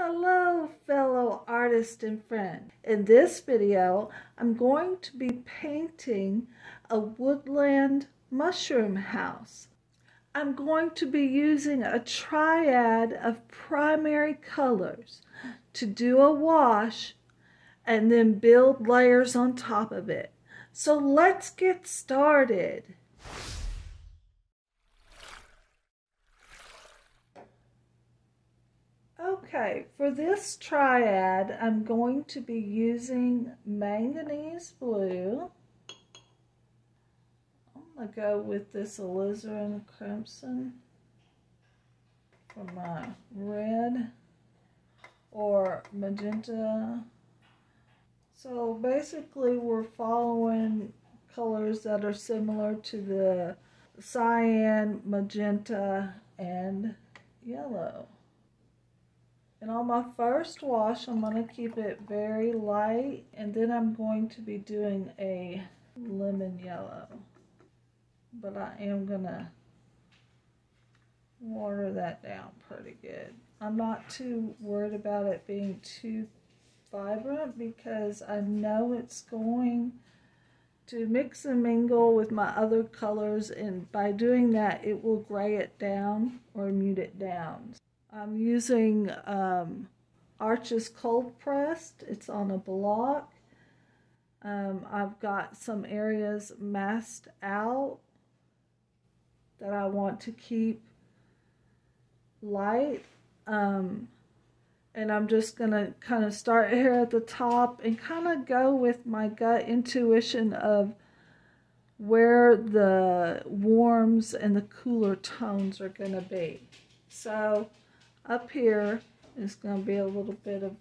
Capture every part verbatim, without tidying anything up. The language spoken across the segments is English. Hello fellow artist and friend. In this video I'm going to be painting a woodland mushroom house. I'm going to be using a triad of primary colors to do a wash and then build layers on top of it. So let's get started. Okay, for this triad, I'm going to be using manganese blue. I'm going to go with this alizarin crimson for my red or magenta. So basically, we're following colors that are similar to the cyan, magenta, and yellow. And on my first wash, I'm going to keep it very light, and then I'm going to be doing a lemon yellow. But I am going to water that down pretty good. I'm not too worried about it being too vibrant because I know it's going to mix and mingle with my other colors, and by doing that, it will gray it down or mute it down. I'm using um, Arches Cold Pressed. It's on a block. Um, I've got some areas masked out that I want to keep light. Um, and I'm just going to kind of start here at the top and kind of go with my gut intuition of where the warms and the cooler tones are going to be. So up here is going to be a little bit of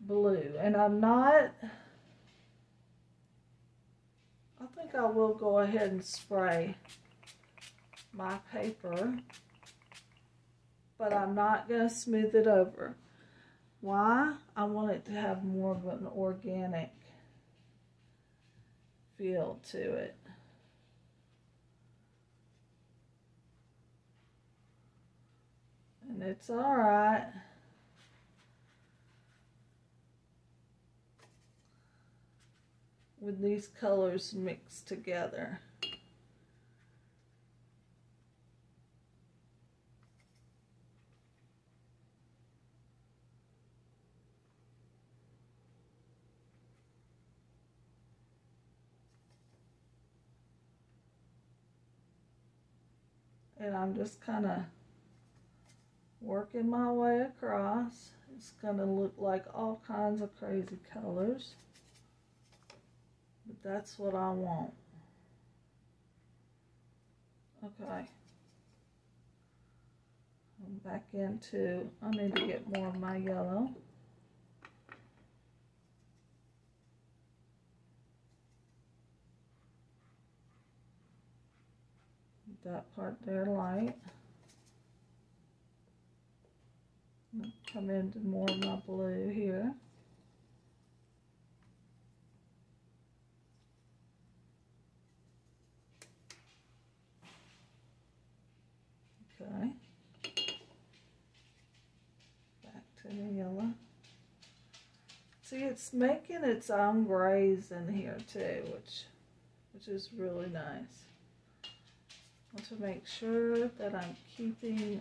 blue, and I'm not, I think I will go ahead and spray my paper, but I'm not going to smooth it over. Why? I want it to have more of an organic feel to it. And it's all right. With these colors mixed together. And I'm just kind of working my way across. It's going to look like all kinds of crazy colors, but that's what I want. Okay. I'm back into, I need to get more of my yellow. That part there light. Come into more of my blue here. Okay. Back to the yellow. See, it's making its own grays in here too, which which is really nice. I want to make sure that I'm keeping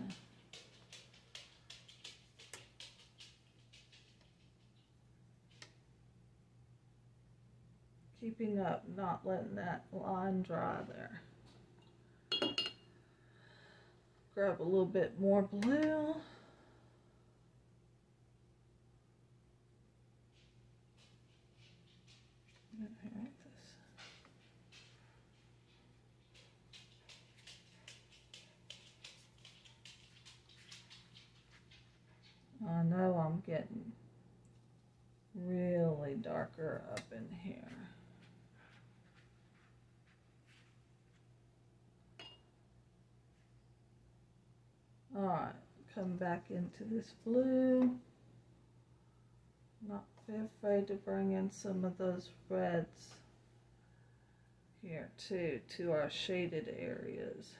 Keeping up, not letting that line dry there. Grab a little bit more blue. I know I'm getting really darker up in here. Alright, come back into this blue. Not afraid to bring in some of those reds here too, to our shaded areas.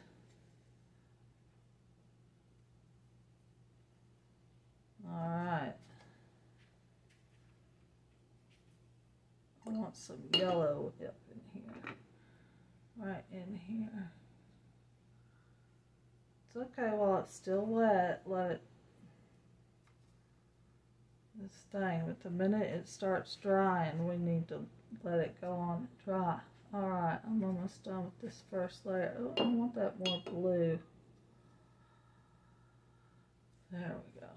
some yellow up in here, right in here. It's okay while it's still wet, let it this thing, but the minute it starts drying, we need to let it go on and dry. Alright, I'm almost done with this first layer. Oh, I want that more blue. There we go.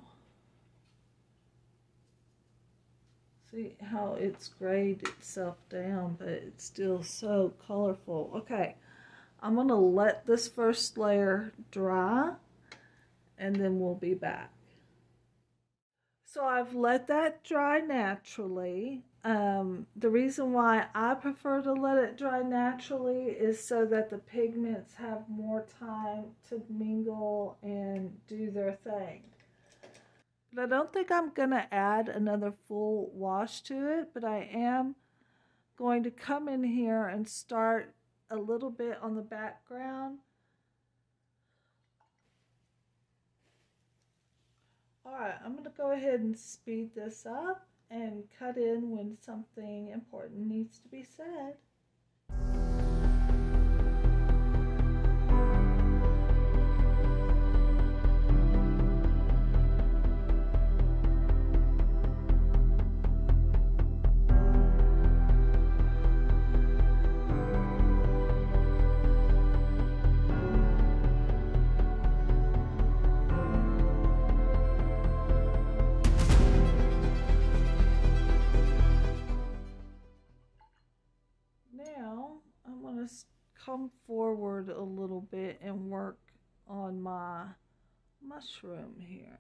See how it's grayed itself down, but it's still so colorful. Okay, I'm going to let this first layer dry, and then we'll be back. So I've let that dry naturally. Um, the reason why I prefer to let it dry naturally is so that the pigments have more time to mingle and do their thing. But I don't think I'm going to add another full wash to it, but I am going to come in here and start a little bit on the background. Alright, I'm going to go ahead and speed this up and cut in when something important needs to be said. Come forward a little bit and work on my mushroom here.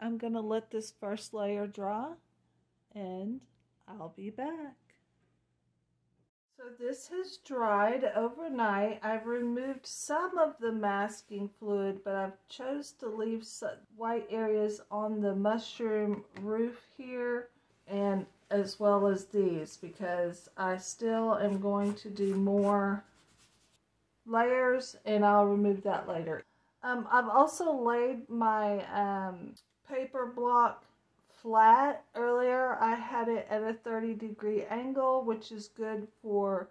I'm going to let this first layer dry and I'll be back. So this has dried overnight. I've removed some of the masking fluid, but I've chose to leave some white areas on the mushroom roof here and as well as these, because I still am going to do more layers and I'll remove that later. Um, I've also laid my um, paper block flat earlier. I had it at a thirty degree angle, which is good for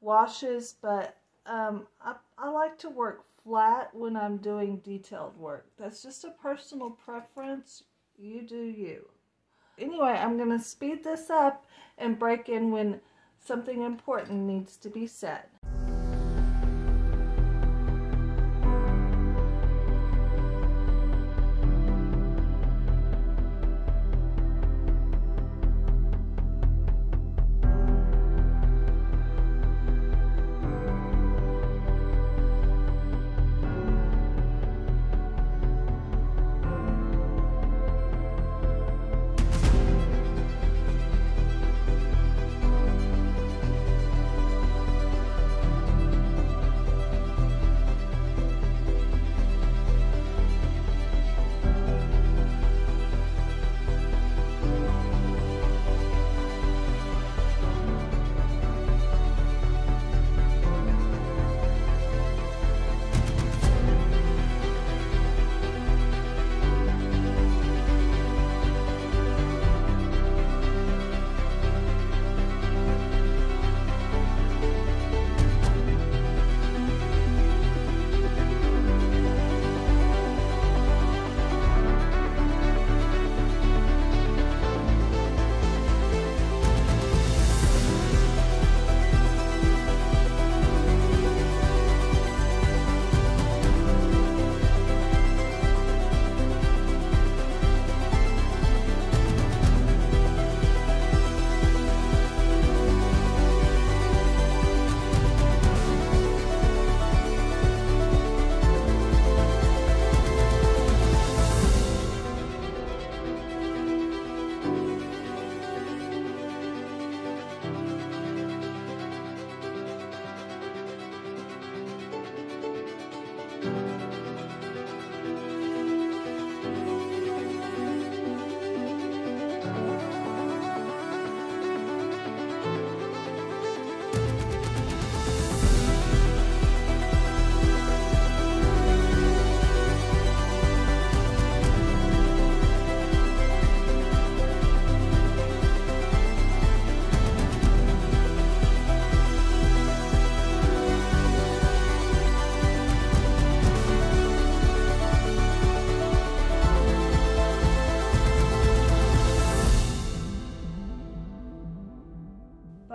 washes, but um, I, I like to work flat when I'm doing detailed work. That's just a personal preference. You do you. Anyway, I'm going to speed this up and break in when something important needs to be said.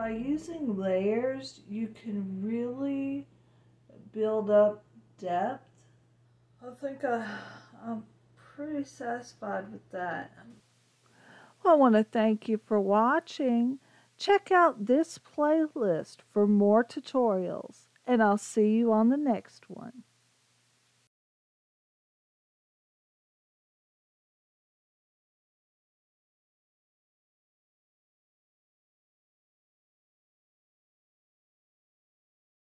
by using layers, you can really build up depth. I think I, I'm pretty satisfied with that. Well, I want to thank you for watching. Check out this playlist for more tutorials, and I'll see you on the next one.